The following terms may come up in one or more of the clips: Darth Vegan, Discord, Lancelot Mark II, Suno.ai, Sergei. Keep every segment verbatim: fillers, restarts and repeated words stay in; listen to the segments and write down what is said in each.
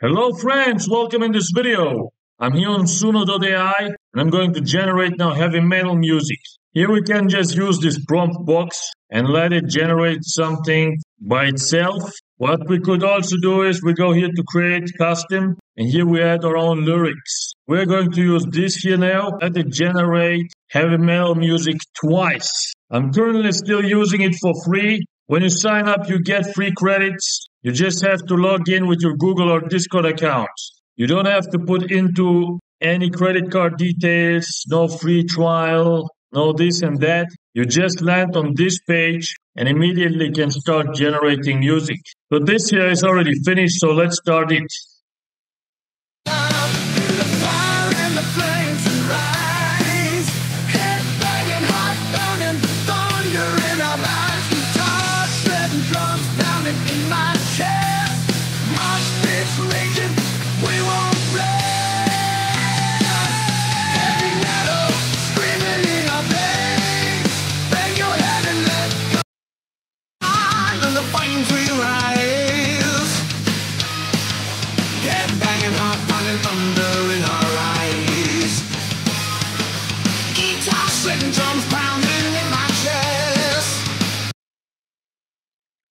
Hello friends, welcome in this video. I'm here on Suno dot A I and I'm going to generate now heavy metal music. Here we can just use this prompt box and let it generate something by itself. What we could also do is we go here to create custom and here we add our own lyrics. We're going to use this here now. Let it generate heavy metal music twice. I'm currently still using it for free. When you sign up, you get free credits. You just have to log in with your Google or Discord account. You don't have to put into any credit card details, no free trial, no this and that. You just land on this page and immediately can start generating music. So this here is already finished, so let's start it.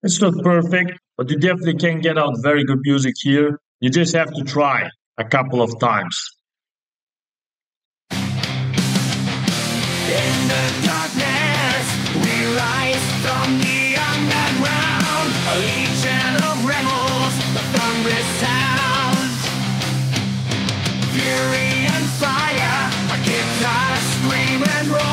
It's not perfect, but you definitely can get out very good music here. You just have to try a couple of times. In the darkness, we rise from the underground, a legion of rebels, the thunder sounds, fury and fire, a guitar scream and roar.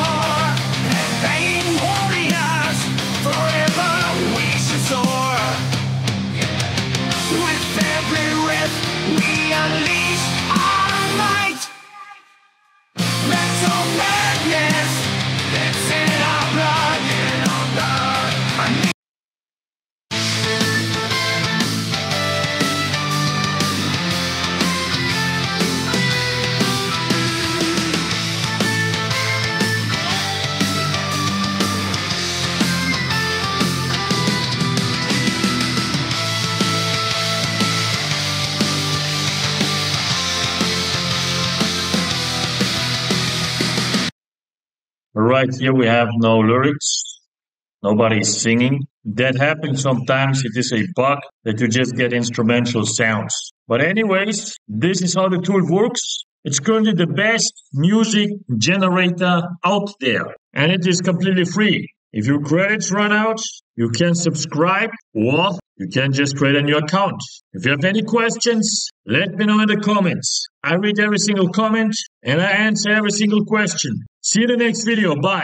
Right here we have no lyrics, nobody is singing. That happens sometimes, it is a bug that you just get instrumental sounds. But anyways, this is how the tool works. It's currently the best music generator out there and it is completely free. If your credits run out, you can subscribe or you can just create a new account. If you have any questions, let me know in the comments. I read every single comment and I answer every single question. See you in the next video. Bye.